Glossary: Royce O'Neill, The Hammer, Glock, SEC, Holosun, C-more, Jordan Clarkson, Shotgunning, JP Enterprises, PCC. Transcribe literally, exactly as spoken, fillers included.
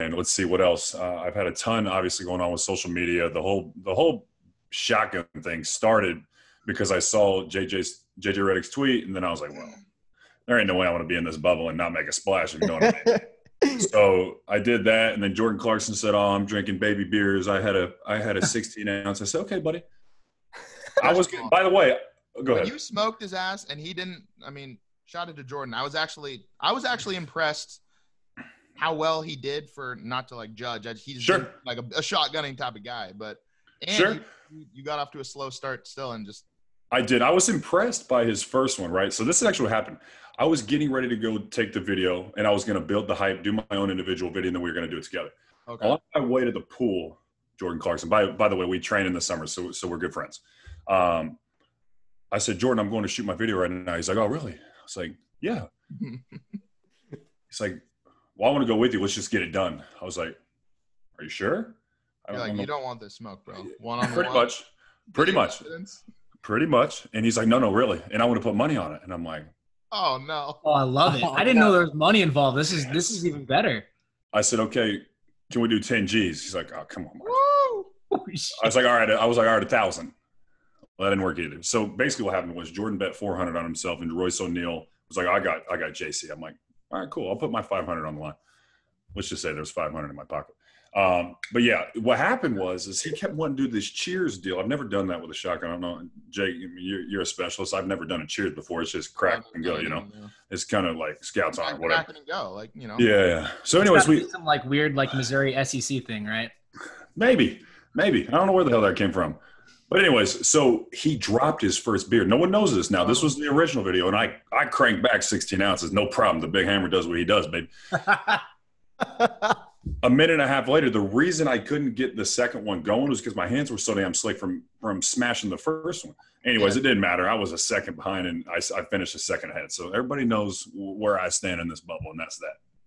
And let's see what else. Uh, I've had a ton, obviously, going on with social media. The whole the whole shotgun thing started because I saw J J's, J J Reddick's tweet, and then I was like, well, there ain't no way I want to be in this bubble and not make a splash, if you know what I mean. So I did that, and then Jordan Clarkson said, oh, I'm drinking baby beers. I had a I had a sixteen ounce. I said, okay, buddy. I was – by the way, go ahead. When you smoked his ass, and he didn't – I mean, shout out to Jordan. I was actually I was actually impressed – how well he did for not to like judge. He's sure. like a, a shotgunning type of guy, but and sure. you, you got off to a slow start still. And just, I did. I was impressed by his first one, right? So this is actually what happened. I was getting ready to go take the video, and I was going to build the hype, do my own individual video, and then we were going to do it together. Okay. On my way to the pool, Jordan Clarkson, by, by the way, we train in the summer. So, so we're good friends. Um, I said, Jordan, I'm going to shoot my video right now. He's like, oh really? I was like, yeah. He's like, well, I want to go with you. Let's just get it done. I was like, are you sure? I don't You're like, you don't want this smoke, bro. One on pretty one. much. Pretty much. Evidence? Pretty much. And he's like, no, no, really. And I want to put money on it. And I'm like, oh, no. Oh, I love it. Oh, I didn't no. know there was money involved. This is yes. this is even better. I said, okay, can we do ten G's? He's like, oh, come on, Mark. Woo! I was like, all right. I was like, all right, a thousand. Well, that didn't work either. So basically what happened was Jordan bet four hundred on himself, and Royce O'Neill was like, I got, I got J C. I'm like, all right, cool. I'll put my five hundred on the line. Let's just say there's five hundred in my pocket. Um, but yeah, what happened was is he kept wanting to do this cheers deal. I've never done that with a shotgun. I don't know, Jake, you're, you're a specialist. I've never done a cheers before. It's just crack and go, you know. Yeah. It's kind of like scouts on it, whatever. Crack and go, like, you know. Yeah, yeah. So anyways, it's got to be some like weird like Missouri S E C thing, right? Maybe, maybe. I don't know where the hell that came from. But anyways, so he dropped his first beer. No one knows this now. This was the original video, and I, I cranked back sixteen ounces. No problem. The big hammer does what he does, baby. A minute and a half later, the reason I couldn't get the second one going was because my hands were so damn slick from, from smashing the first one. Anyways, yeah. It didn't matter. I was a second behind, and I, I finished a second ahead. So everybody knows where I stand in this bubble, and that's that.